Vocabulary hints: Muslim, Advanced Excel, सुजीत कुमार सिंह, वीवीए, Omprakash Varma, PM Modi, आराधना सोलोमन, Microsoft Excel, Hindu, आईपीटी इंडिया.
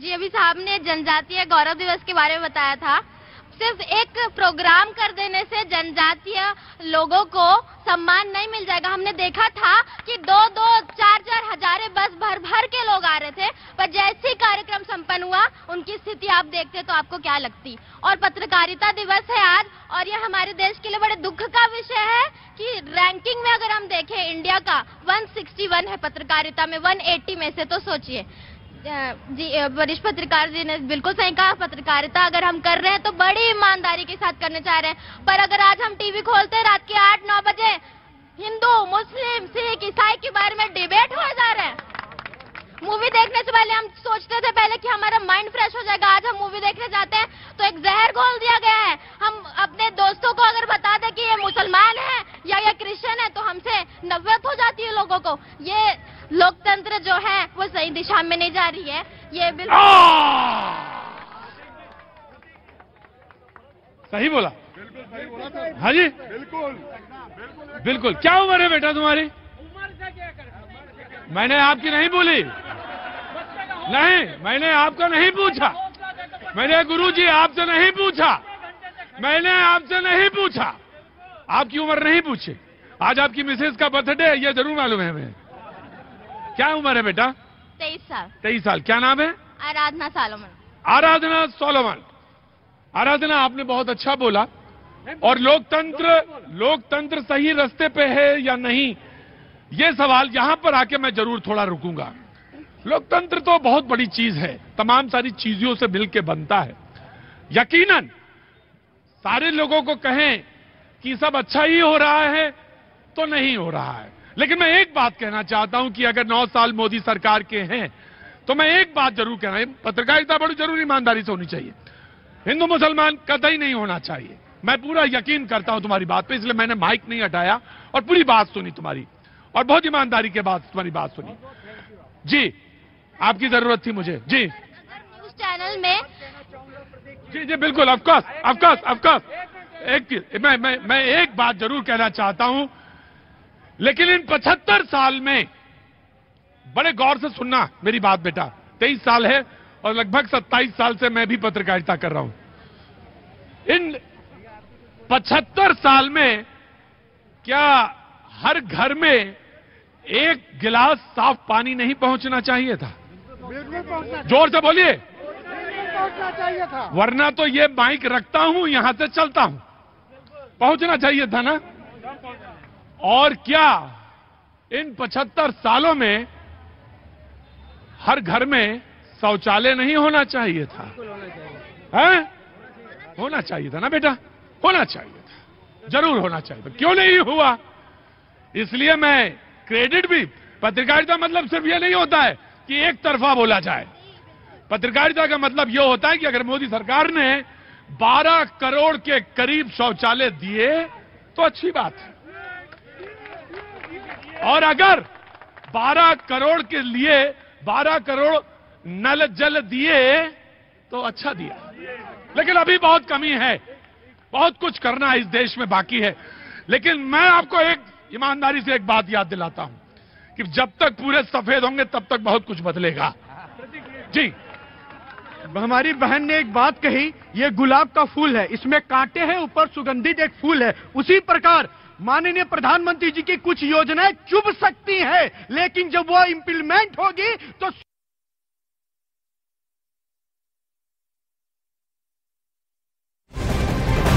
जी अभी साहब ने जनजातीय गौरव दिवस के बारे में बताया था। सिर्फ एक प्रोग्राम कर देने से जनजातीय लोगों को सम्मान नहीं मिल जाएगा। हमने देखा था कि दो चार हजारे बस भर के लोग आ रहे थे, पर जैसे ही कार्यक्रम संपन्न हुआ उनकी स्थिति आप देखते तो आपको क्या लगती। और पत्रकारिता दिवस है आज, और यह हमारे देश के लिए बड़े दुख का विषय है कि रैंकिंग में अगर हम देखें इंडिया का 161 है पत्रकारिता में 180 में से, तो सोचिए जी। वरिष्ठ पत्रकार जी ने बिल्कुल सही कहा, पत्रकारिता अगर हम कर रहे हैं तो बड़ी ईमानदारी के साथ करने चाह रहे हैं, पर अगर आज हम टीवी खोलते हैं रात के 8-9 बजे हिंदू मुस्लिम सिख ईसाई के बारे में डिबेट हो जा रहे हैं। मूवी देखने से पहले हम सोचते थे पहले कि हमारा माइंड फ्रेश हो जाएगा, आज हम मूवी देखने जाते हैं तो एक जहर घोल दिया गया है। हम अपने दोस्तों को अगर बता दें कि ये मुसलमान है या ये क्रिश्चियन है तो हमसे नफरत हो जाती है लोगों को। ये लोकतंत्र जो है वो सही दिशा में नहीं जा रही है। ये बिल्कुल सही बोला, बिल्कुल सही बोला। हाँ जी बिल्कुल बिल्कुल। क्या उम्र है बेटा तुम्हारी? उम्र से क्या कर, मैंने आपकी नहीं बोली, नहीं मैंने आपका नहीं पूछा, मैंने गुरुजी आपसे नहीं पूछा, मैंने आपसे नहीं पूछा, आपकी उम्र नहीं पूछी। आज आपकी मिसेज का बर्थडे है यह जरूर मालूम है हमें। क्या उम्र है बेटा? 23 साल। 23 साल। क्या नाम है? आराधना सोलोमन। आराधना सोलोमन, आराधना आपने बहुत अच्छा बोला। और लोकतंत्र सही रास्ते पे है या नहीं, ये सवाल यहाँ पर आके मैं जरूर थोड़ा रुकूंगा। लोकतंत्र तो बहुत बड़ी चीज है, तमाम सारी चीजों से मिल के बनता है। यकीनन सारे लोगों को कहें कि सब अच्छा ही हो रहा है तो नहीं हो रहा है। लेकिन मैं एक बात कहना चाहता हूं कि अगर 9 साल मोदी सरकार के हैं तो मैं एक बात जरूर कहना, पत्रकारिता बड़ी जरूर ईमानदारी से होनी चाहिए, हिंदू मुसलमान कतई नहीं होना चाहिए। मैं पूरा यकीन करता हूं तुम्हारी बात पे, इसलिए मैंने माइक नहीं हटाया और पूरी बात सुनी तुम्हारी, और बहुत ईमानदारी के बाद तुम्हारी बात सुनी जी। आपकी जरूरत थी मुझे जी न्यूज चैनल में जी जी बिल्कुल ऑफकोर्स। मैं एक बात जरूर कहना चाहता हूं, लेकिन इन 75 साल में बड़े गौर से सुनना मेरी बात बेटा। 23 साल है और लगभग 27 साल से मैं भी पत्रकारिता कर रहा हूं। इन 75 साल में क्या हर घर में एक गिलास साफ पानी नहीं पहुंचना चाहिए था? जोर से बोलिए, पहुंचना चाहिए था, वरना तो ये माइक रखता हूं यहां से चलता हूं। पहुंचना चाहिए था ना। और क्या इन 75 सालों में हर घर में शौचालय नहीं होना चाहिए था? हैं? होना चाहिए था ना बेटा, होना चाहिए था, जरूर होना चाहिए था। क्यों नहीं हुआ? इसलिए मैं क्रेडिट भी, पत्रकारिता मतलब सिर्फ ये नहीं होता है कि एक तरफा बोला जाए। पत्रकारिता का मतलब ये होता है कि अगर मोदी सरकार ने 12 करोड़ के करीब शौचालय दिए तो अच्छी बात है, और अगर 12 करोड़ के लिए 12 करोड़ नल जल दिए तो अच्छा दिया। लेकिन अभी बहुत कमी है, बहुत कुछ करना इस देश में बाकी है। लेकिन मैं आपको एक ईमानदारी से एक बात याद दिलाता हूं कि जब तक पूरे सफेद होंगे तब तक बहुत कुछ बदलेगा जी। हमारी बहन ने एक बात कही, ये गुलाब का फूल है, इसमें कांटे हैं, ऊपर सुगंधित एक फूल है। उसी प्रकार माननीय प्रधानमंत्री जी की कुछ योजनाएं चुभ सकती हैं, लेकिन जब वो इम्प्लीमेंट होगी तो